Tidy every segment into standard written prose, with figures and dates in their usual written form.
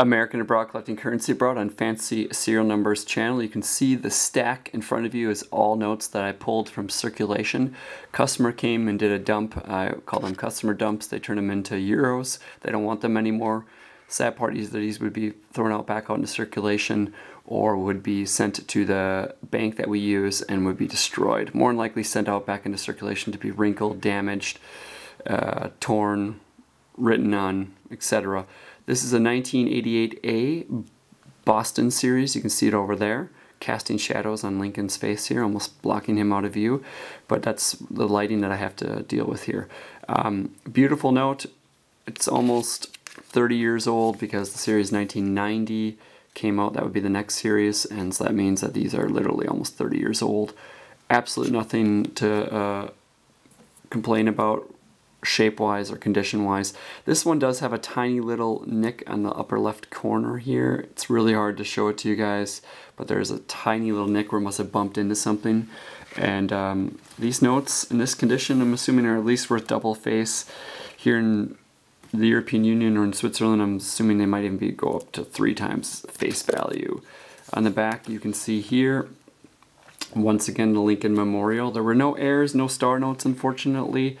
American Abroad Collecting Currency Abroad on Fancy Serial Numbers channel. You can see the stack in front of you is all notes that I pulled from circulation. Customer came and did a dump. I call them customer dumps. They turn them into euros. They don't want them anymore. Sad part is that these would be thrown out back onto circulation or would be sent to the bank that we use and would be destroyed. More than likely sent out back into circulation to be wrinkled, damaged, torn, written on, etc. This is a 1988A Boston series. You can see it over there, casting shadows on Lincoln's face here, almost blocking him out of view, but that's the lighting that I have to deal with here. Beautiful note. It's almost 30 years old because the series 1990 came out. That would be the next series, and so that means that these are literally almost 30 years old. Absolutely nothing to complain about shape-wise or condition-wise. This one does have a tiny little nick on the upper left corner here. It's really hard to show it to you guys, but there's a tiny little nick where it must have bumped into something. And these notes in this condition, I'm assuming, are at least worth double face. Here in the European Union or in Switzerland, I'm assuming they might even go up to 3 times face value. On the back, you can see here, once again, the Lincoln Memorial. There were no errors, no star notes, unfortunately.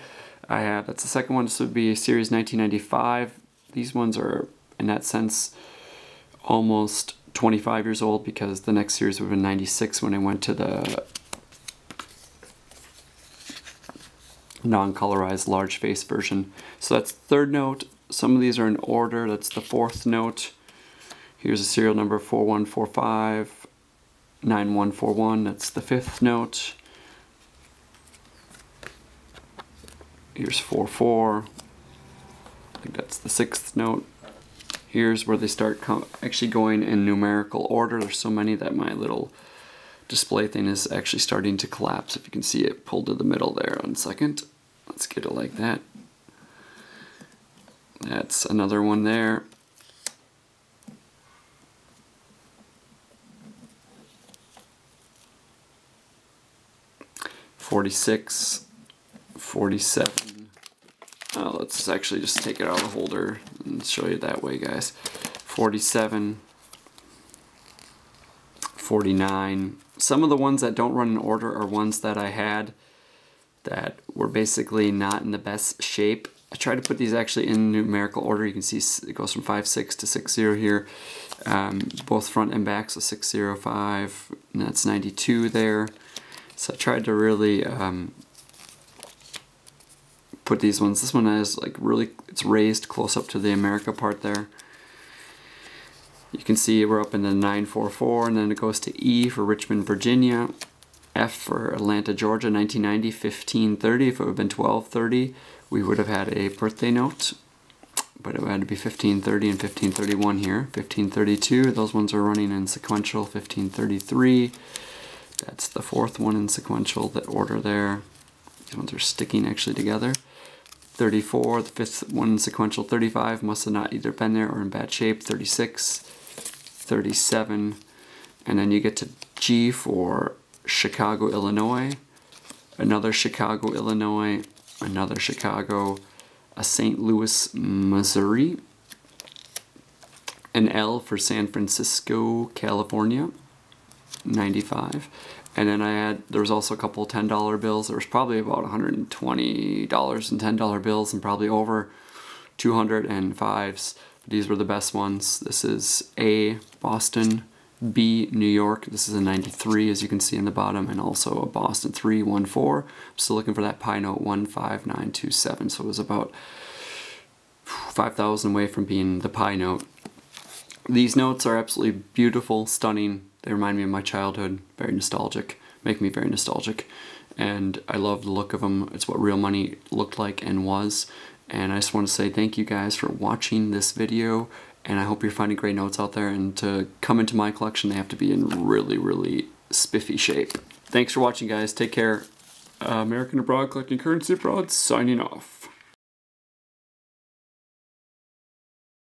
I have, that's the second one. This would be series 1995. These ones are, in that sense, almost 25 years old because the next series would have been 96 when I went to the non-colorized large face version. So that's the third note. Some of these are in order. That's the fourth note. Here's a serial number 4145, 9141. That's the fifth note. Here's 44. I think that's the sixth note. Here's where they start actually going in numerical order. There's so many that my little display thing is actually starting to collapse. If you can see it pulled to the middle there. 1 second. Let's get it like that. That's another one there. $46. 47. Oh, let's actually just take it out of the holder and show you that way, guys. 47, 49. Some of the ones that don't run in order are ones that I had that were basically not in the best shape. I tried to put these actually in numerical order. You can see it goes from 56 to 60 here, both front and back, so 605, and that's 92 there. So I tried to really put these ones. This one is like really, it's raised close up to the America part there. You can see we're up in the 944, and then it goes to E for Richmond, Virginia, F for Atlanta, Georgia, 1990, 1530. If it would have been 1230, we would have had a birthday note, but it had to be 1530 and 1531 here. 1532, those ones are running in sequential. 1533, that's the fourth one in sequential, that order there. These ones are sticking actually together. 34, the fifth one in sequential. 35 must have not either been there or in bad shape. 36, 37, and then you get to G for Chicago, Illinois, another Chicago, Illinois, another Chicago, a St. Louis, Missouri, an L for San Francisco, California, 95. And then I had, there was also a couple $10 bills. There was probably about $120 in $10 bills and probably over 205s. These were the best ones. This is A, Boston, B, New York. This is a 93, as you can see in the bottom, and also a Boston 314. I'm still looking for that pie note 15927. So it was about 5,000 away from being the pie note. These notes are absolutely beautiful, stunning. They remind me of my childhood, very nostalgic, make me very nostalgic, and I love the look of them. It's what real money looked like and was, and I just want to say thank you guys for watching this video, and I hope you're finding great notes out there, and to come into my collection, they have to be in really, really spiffy shape. Thanks for watching, guys. Take care. American Abroad Collecting Currency Abroad signing off.